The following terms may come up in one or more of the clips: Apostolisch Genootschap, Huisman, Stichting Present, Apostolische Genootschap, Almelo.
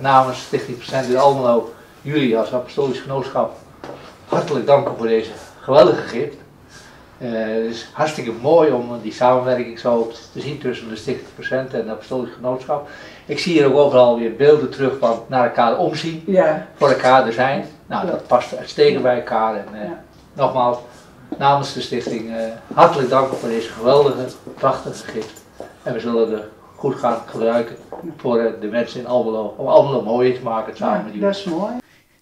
namens Stichting Present in Almelo jullie als Apostolisch Genootschap hartelijk danken voor deze geweldige gift. Het is hartstikke mooi om die samenwerking zo te zien tussen de Stichting Present en het Apostolisch Genootschap. Ik zie hier ook overal weer beelden terug van naar elkaar omzien, ja, voor elkaar er zijn. Nou, ja, dat past uitstekend bij elkaar. En nogmaals, namens de stichting hartelijk dank voor deze geweldige, prachtige gift. En we zullen er goed gaan gebruiken voor de mensen in Almelo, om Almelo mooier te maken samen met jullie. Dat is mooi.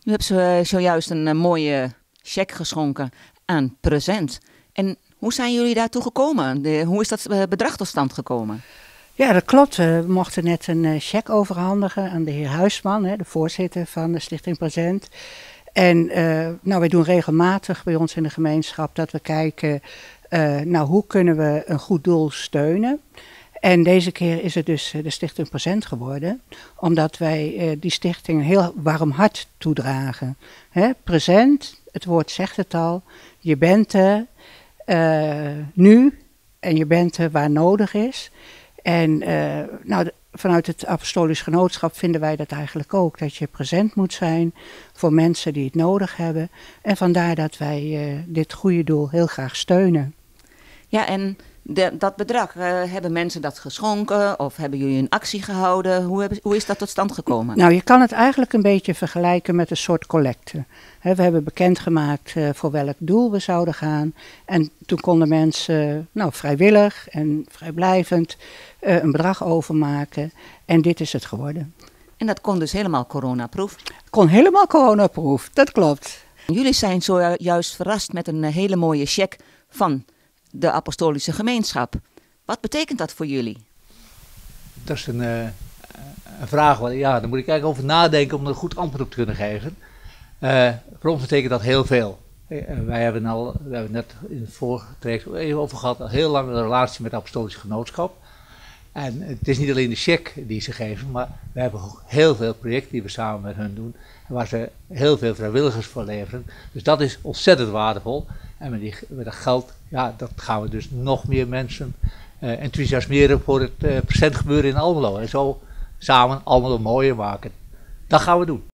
Nu hebben ze zojuist een mooie cheque geschonken aan Present. En hoe zijn jullie daartoe gekomen? Hoe is dat bedrag tot stand gekomen? Ja, dat klopt. We mochten net een cheque overhandigen aan de heer Huisman, de voorzitter van de Stichting Present. En nou, wij doen regelmatig bij ons in de gemeenschap dat we kijken, nou, hoe kunnen we een goed doel steunen. En deze keer is het dus de Stichting Present geworden, omdat wij die stichting een heel warm hart toedragen. Hè? Present, het woord zegt het al, je bent er nu en je bent er waar nodig is. En nou, vanuit het Apostolisch Genootschap vinden wij dat eigenlijk ook, dat je present moet zijn voor mensen die het nodig hebben. En vandaar dat wij dit goede doel heel graag steunen. Ja, en dat bedrag, hebben mensen dat geschonken of hebben jullie een actie gehouden? Hoe is dat tot stand gekomen? Nou, je kan het eigenlijk een beetje vergelijken met een soort collecte. We hebben bekendgemaakt voor welk doel we zouden gaan. En toen konden mensen nou, vrijwillig en vrijblijvend een bedrag overmaken. En dit is het geworden. En dat kon dus helemaal coronaproof? Kon helemaal coronaproof, dat klopt. Jullie zijn zojuist verrast met een hele mooie cheque van de Apostolische Gemeenschap. Wat betekent dat voor jullie? Dat is een vraag waar, ja, daar moet ik eigenlijk over nadenken om er een goed antwoord op te kunnen geven. Voor ons betekent dat heel veel. Wij hebben net in het vorige traject even over gehad, al heel lang een relatie met het Apostolische Genootschap. En het is niet alleen de cheque die ze geven, maar we hebben ook heel veel projecten die we samen met hun doen, waar ze heel veel vrijwilligers voor leveren. Dus dat is ontzettend waardevol. En met dat geld, ja, dat gaan we dus nog meer mensen enthousiasmeren voor het presentgebeuren in Almelo. En zo samen Almelo mooier maken. Dat gaan we doen.